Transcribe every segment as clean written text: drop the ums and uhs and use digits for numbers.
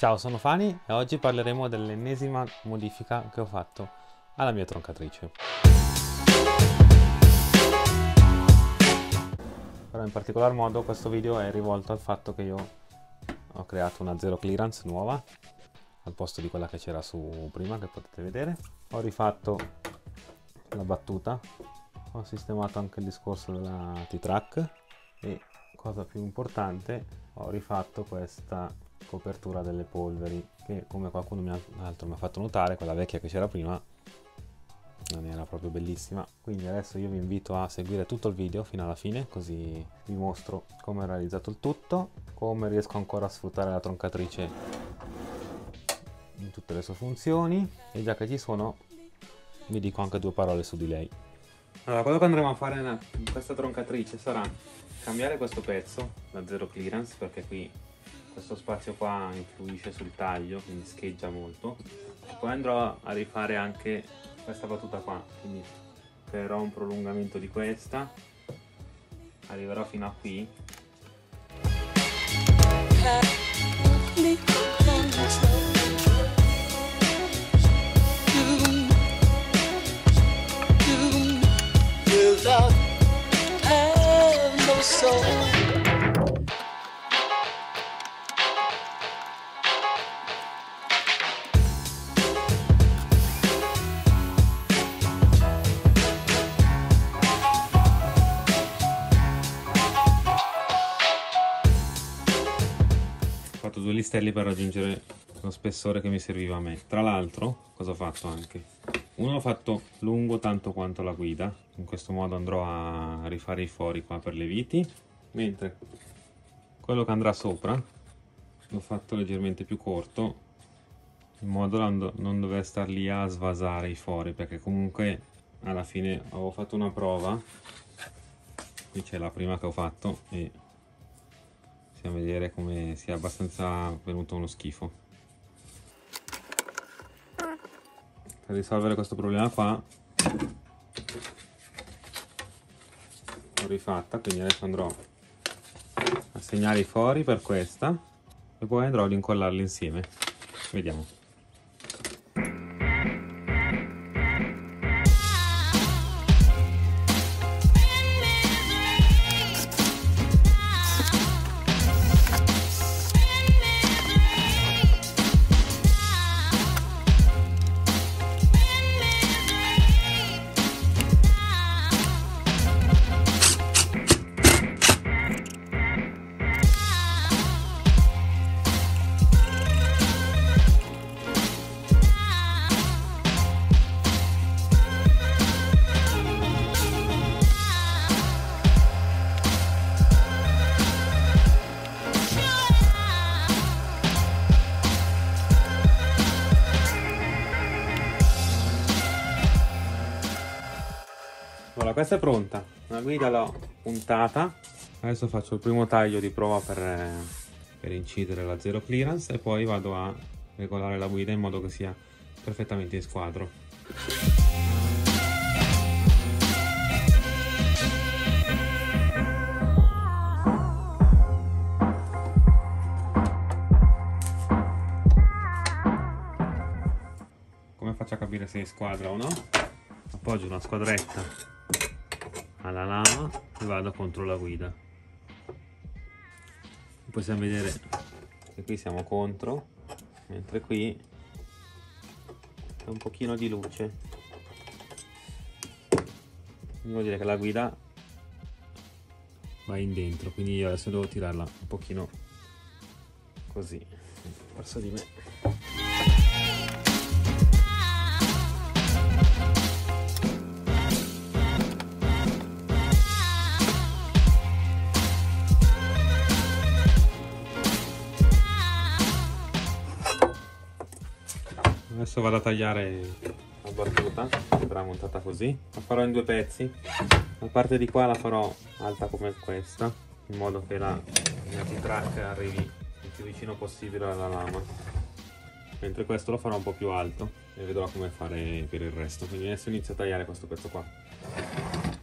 Ciao, sono Fani e oggi parleremo dell'ennesima modifica che ho fatto alla mia troncatrice. Però in particolar modo questo video è rivolto al fatto che io ho creato una zero clearance nuova al posto di quella che c'era su prima, che potete vedere. Ho rifatto la battuta, ho sistemato anche il discorso della T-Track e, cosa più importante, ho rifatto questa copertura delle polveri che, come qualcuno mi ha fatto notare, quella vecchia che c'era prima non era proprio bellissima. Quindi adesso io vi invito a seguire tutto il video fino alla fine, così vi mostro come ho realizzato il tutto, come riesco ancora a sfruttare la troncatrice in tutte le sue funzioni, e già che ci sono vi dico anche due parole su di lei. Allora, quello che andremo a fare in questa troncatrice sarà cambiare questo pezzo da zero clearance, perché qui questo spazio qua influisce sul taglio, quindi scheggia molto. Poi andrò a rifare anche questa battuta qua, quindi creerò un prolungamento di questa, arriverò fino a qui due listelli per raggiungere lo spessore che mi serviva a me. Tra l'altro, cosa ho fatto anche? Uno l'ho fatto lungo tanto quanto la guida, in questo modo andrò a rifare i fori qua per le viti, mentre quello che andrà sopra l'ho fatto leggermente più corto, in modo da non dover star lì a svasare i fori, perché comunque alla fine avevo fatto una prova, qui c'è la prima che ho fatto e a vedere come sia abbastanza venuto uno schifo. Per risolvere questo problema qua l'ho rifatta, quindi adesso andrò a segnare i fori per questa e poi andrò ad incollarli insieme. Vediamo. Allora, questa è pronta, la guida l'ho puntata, adesso faccio il primo taglio di prova per incidere la zero clearance e poi vado a regolare la guida in modo che sia perfettamente in squadro. Come faccio a capire se è in squadra o no? Appoggio una squadretta alla lama e vado contro la guida. Possiamo vedere che qui siamo contro, mentre qui c'è un pochino di luce. Vuol dire che la guida va in dentro, quindi io adesso devo tirarla un pochino così verso di me. Adesso vado a tagliare la battuta, verrà montata così. La farò in due pezzi, la parte di qua la farò alta come questa, in modo che la mia T-Track arrivi il più vicino possibile alla lama, mentre questo lo farò un po' più alto e vedrò come fare per il resto. Quindi adesso inizio a tagliare questo pezzo qua.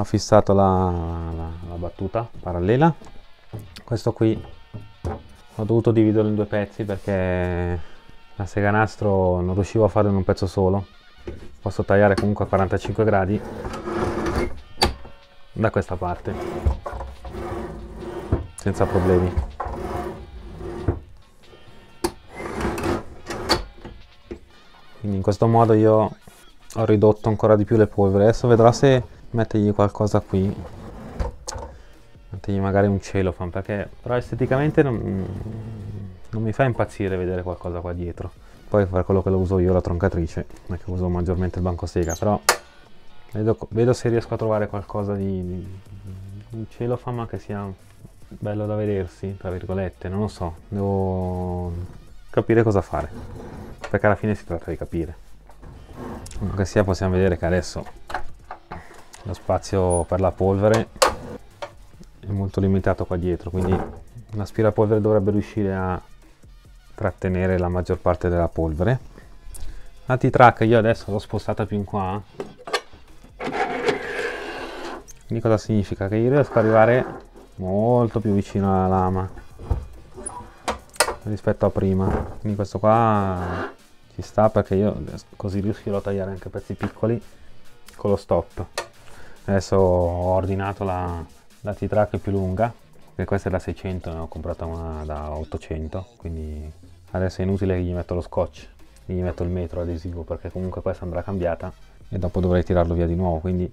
ho fissato la battuta parallela. Questo qui ho dovuto dividerlo in due pezzi perché la seganastro non riuscivo a farlo in un pezzo solo. Posso tagliare comunque a 45 gradi da questa parte senza problemi. Quindi in questo modo io ho ridotto ancora di più le polvere. Adesso vedrò se mettergli qualcosa qui, mettergli magari un cellophane, perché però esteticamente non mi fa impazzire vedere qualcosa qua dietro. Poi fare quello che lo uso io, la troncatrice, perché uso maggiormente il bancosega, però vedo se riesco a trovare qualcosa di cellophane ma che sia bello da vedersi, tra virgolette, non lo so, devo capire cosa fare, perché alla fine si tratta di capire. Comunque sia, possiamo vedere che adesso lo spazio per la polvere è molto limitato qua dietro, quindi l'aspirapolvere dovrebbe riuscire a trattenere la maggior parte della polvere. La T-Track io adesso l'ho spostata più in qua, quindi cosa significa? Che io riesco ad arrivare molto più vicino alla lama rispetto a prima, quindi questo qua ci sta perché io così riuscirò a tagliare anche pezzi piccoli con lo stop. Adesso ho ordinato la T-Track più lunga, che questa è da 600, ne ho comprata una da 800, quindi adesso è inutile che gli metto lo scotch, gli metto il metro adesivo, perché comunque questa andrà cambiata e dopo dovrei tirarlo via di nuovo. Quindi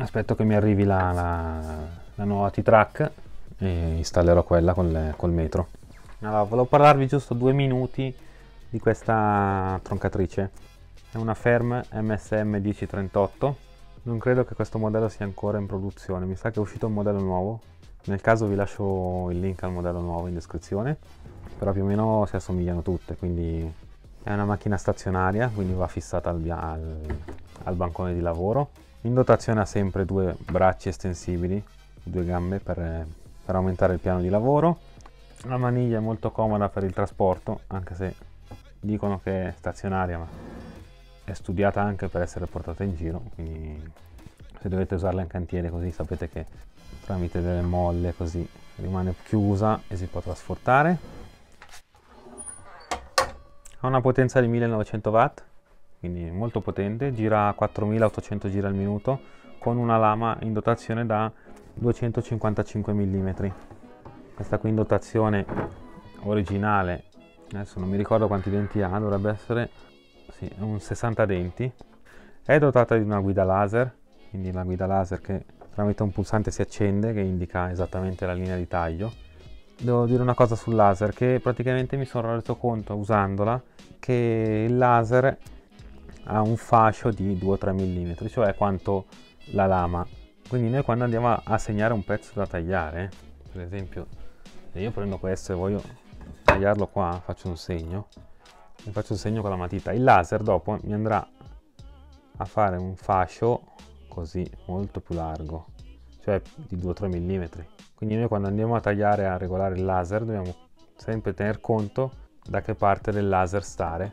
aspetto che mi arrivi la nuova T-Track e installerò quella col metro. Allora, volevo parlarvi giusto 2 minuti di questa troncatrice. È una Ferm MSM 1038, non credo che questo modello sia ancora in produzione, mi sa che è uscito un modello nuovo. Nel caso vi lascio il link al modello nuovo in descrizione, però più o meno si assomigliano tutte. Quindi è una macchina stazionaria, quindi va fissata al bancone di lavoro. In dotazione ha sempre 2 bracci estensibili, 2 gambe per aumentare il piano di lavoro. La maniglia è molto comoda per il trasporto, anche se dicono che è stazionaria, ma è studiata anche per essere portata in giro, quindi se dovete usarla in cantiere così sapete che tramite delle molle così rimane chiusa e si può trasportare. Ha una potenza di 1900 watt, quindi molto potente, gira a 4800 giri al minuto con una lama in dotazione da 255 mm. Questa qui in dotazione originale, adesso non mi ricordo quanti denti ha, dovrebbe essere sì, un 60 denti. È dotata di una guida laser, quindi la guida laser che tramite un pulsante si accende, che indica esattamente la linea di taglio. Devo dire una cosa sul laser, che praticamente mi sono reso conto usandola che il laser ha un fascio di 2-3 mm, cioè quanto la lama. Quindi noi quando andiamo a segnare un pezzo da tagliare, per esempio se io prendo questo e voglio tagliarlo qua, faccio un segno, mi faccio un segno con la matita, il laser dopo mi andrà a fare un fascio così molto più largo, cioè di 2-3 mm. Quindi noi quando andiamo a tagliare, a regolare il laser, dobbiamo sempre tener conto da che parte del laser stare,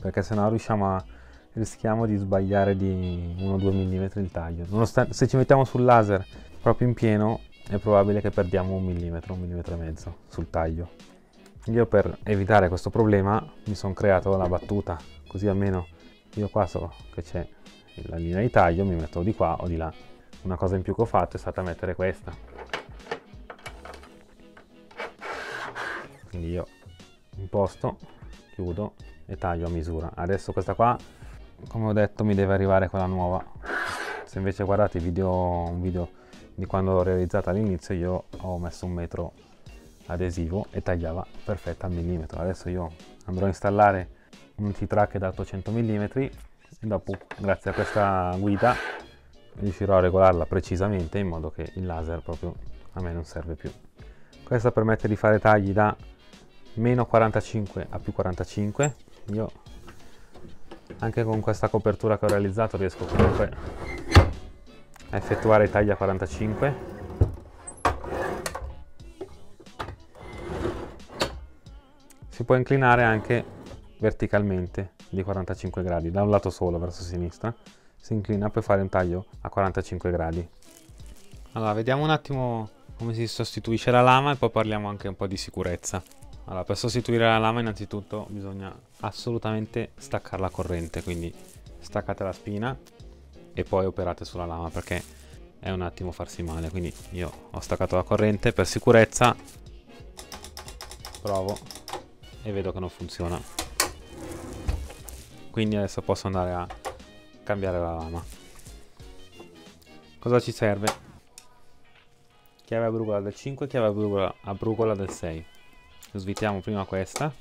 perché sennò rischiamo di sbagliare di 1-2 mm il taglio. Nonostante, se ci mettiamo sul laser proprio in pieno, è probabile che perdiamo 1-1,5 mm sul taglio. Io per evitare questo problema mi sono creato la battuta, così almeno io qua so che c'è la linea di taglio, mi metto di qua o di là. Una cosa in più che ho fatto è stata mettere questa, quindi io imposto, chiudo e taglio a misura. Adesso questa qua, come ho detto, mi deve arrivare quella nuova. Se invece guardate un video di quando l'ho realizzata all'inizio, io ho messo un metro adesivo e tagliava perfetta al millimetro. Adesso io andrò a installare un T-Track da 800 mm. E dopo, grazie a questa guida, riuscirò a regolarla precisamente in modo che il laser proprio a me non serve più. Questa permette di fare tagli da -45 a +45. Io anche con questa copertura che ho realizzato riesco comunque a effettuare i tagli a 45. Si può inclinare anche verticalmente di 45 gradi da un lato solo verso sinistra, si inclina per fare un taglio a 45 gradi. Allora, vediamo un attimo come si sostituisce la lama e poi parliamo anche un po' di sicurezza. Allora, per sostituire la lama innanzitutto bisogna assolutamente staccare la corrente, quindi staccate la spina e poi operate sulla lama, perché è un attimo farsi male. Quindi io ho staccato la corrente per sicurezza, provo e vedo che non funziona, quindi adesso posso andare a cambiare la lama. Cosa ci serve? Chiave a brugola del 5, chiave a brugola del 6. Svitiamo prima questa.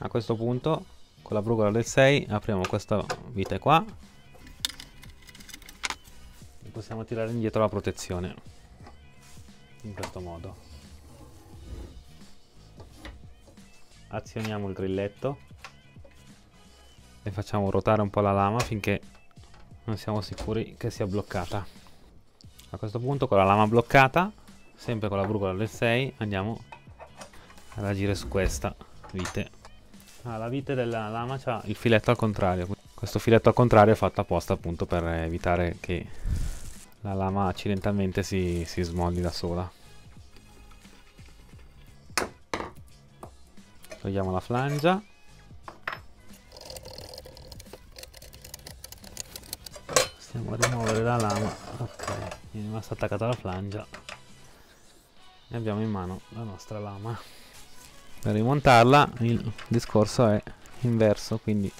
A questo punto con la brugola del 6 apriamo questa vite qua e possiamo tirare indietro la protezione in questo modo. Azioniamo il grilletto e facciamo ruotare un po' la lama finché non siamo sicuri che sia bloccata. A questo punto, con la lama bloccata, sempre con la brugola del 6, andiamo ad agire su questa vite. La vite della lama ha il filetto al contrario. Questo filetto al contrario è fatto apposta appunto per evitare che la lama accidentalmente si smolli da sola. Togliamo la flangia. Andiamo a rimuovere la lama, ok, è rimasta attaccata alla flangia e abbiamo in mano la nostra lama. Per rimontarla il discorso è inverso, quindi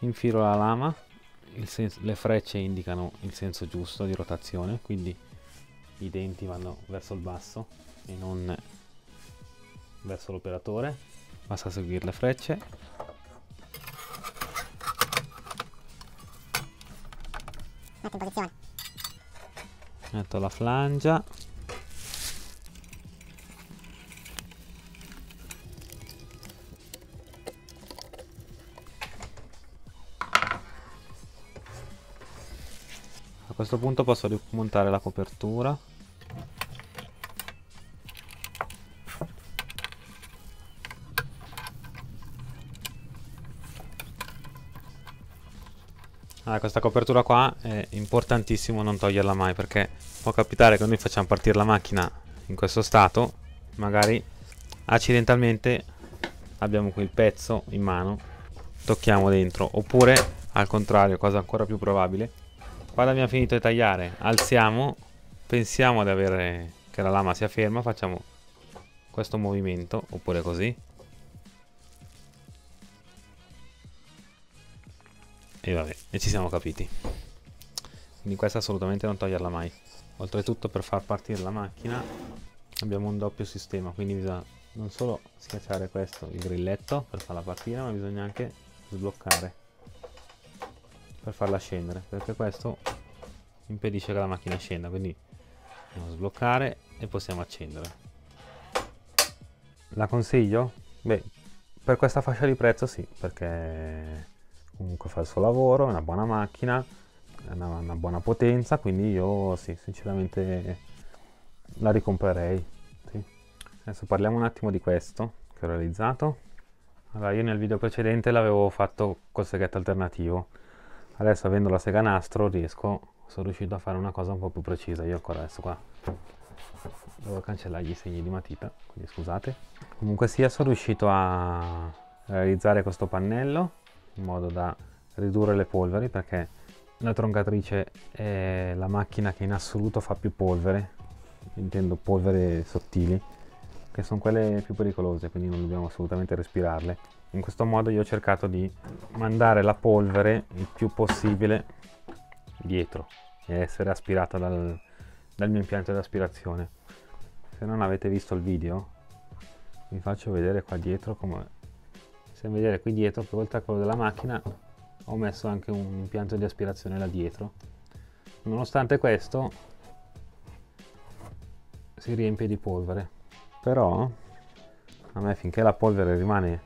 infilo la lama, le frecce indicano il senso giusto di rotazione, quindi i denti vanno verso il basso e non verso l'operatore, basta seguire le frecce. Metto la flangia, a questo punto posso rimontare la copertura, questa copertura qua è importantissimo non toglierla mai, perché può capitare che noi facciamo partire la macchina in questo stato, magari accidentalmente abbiamo qui il pezzo in mano, tocchiamo dentro, oppure al contrario, cosa ancora più probabile, quando abbiamo finito di tagliare alziamo, pensiamo di avere che la lama sia ferma, facciamo questo movimento oppure così e vabbè, e ci siamo capiti. Quindi questa assolutamente non toglierla mai. Oltretutto, per far partire la macchina abbiamo un doppio sistema, quindi bisogna non solo schiacciare questo, il grilletto, per farla partire, ma bisogna anche sbloccare per farla scendere, perché questo impedisce che la macchina scenda. Quindi dobbiamo sbloccare e possiamo accendere. La consiglio? Beh, per questa fascia di prezzo sì, perché comunque fa il suo lavoro, è una buona macchina, è una buona potenza, quindi io sì, sinceramente la ricomprerei, sì. Adesso parliamo un attimo di questo che ho realizzato. Allora, io nel video precedente l'avevo fatto col seghetto alternativo, adesso avendo la sega nastro sono riuscito a fare una cosa un po' più precisa. Io ancora adesso qua devo cancellare i segni di matita, quindi scusate. Comunque sia, sono riuscito a realizzare questo pannello in modo da ridurre le polveri, perché la troncatrice è la macchina che in assoluto fa più polvere, intendo polvere sottili, che sono quelle più pericolose, quindi non dobbiamo assolutamente respirarle. In questo modo io ho cercato di mandare la polvere il più possibile dietro e essere aspirata dal mio impianto di aspirazione. Se non avete visto il video, vi faccio vedere qua dietro come... Vedere qui dietro che oltre a quello della macchina ho messo anche un impianto di aspirazione là dietro. Nonostante questo si riempie di polvere, però a me finché la polvere rimane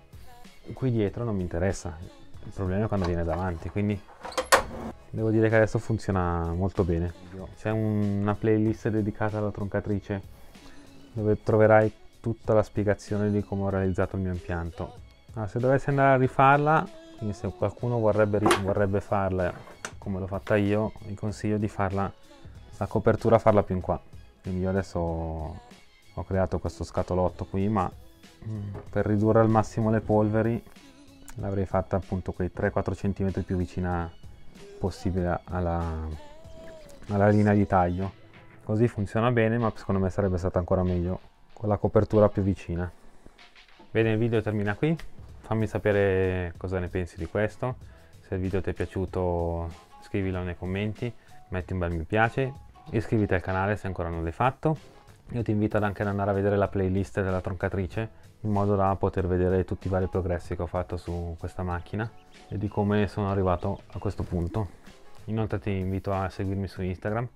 qui dietro non mi interessa, il problema è quando viene davanti. Quindi devo dire che adesso funziona molto bene. C'è una playlist dedicata alla troncatrice dove troverai tutta la spiegazione di come ho realizzato il mio impianto. Allora, se dovessi andare a rifarla, quindi se qualcuno vorrebbe farla come l'ho fatta io, vi consiglio di farla, la copertura farla più in qua. Quindi io adesso ho creato questo scatolotto qui, ma per ridurre al massimo le polveri l'avrei fatta appunto quei 3-4 cm più vicina possibile alla linea di taglio. Così funziona bene, ma secondo me sarebbe stata ancora meglio con la copertura più vicina. Bene, il video termina qui. Fammi sapere cosa ne pensi di questo. Se il video ti è piaciuto scrivilo nei commenti, metti un bel mi piace, iscriviti al canale se ancora non l'hai fatto. Io ti invito anche ad andare a vedere la playlist della troncatrice, in modo da poter vedere tutti i vari progressi che ho fatto su questa macchina e di come sono arrivato a questo punto. Inoltre ti invito a seguirmi su Instagram,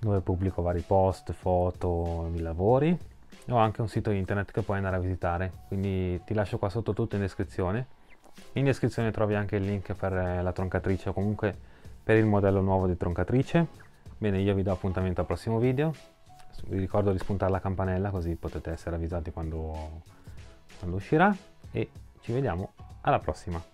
dove pubblico vari post, foto, i lavori. Ho anche un sito internet che puoi andare a visitare, quindi ti lascio qua sotto tutto in descrizione. In descrizione trovi anche il link per la troncatrice o comunque per il modello nuovo di troncatrice. Bene, io vi do appuntamento al prossimo video. Vi ricordo di spuntare la campanella così potete essere avvisati quando uscirà e ci vediamo alla prossima.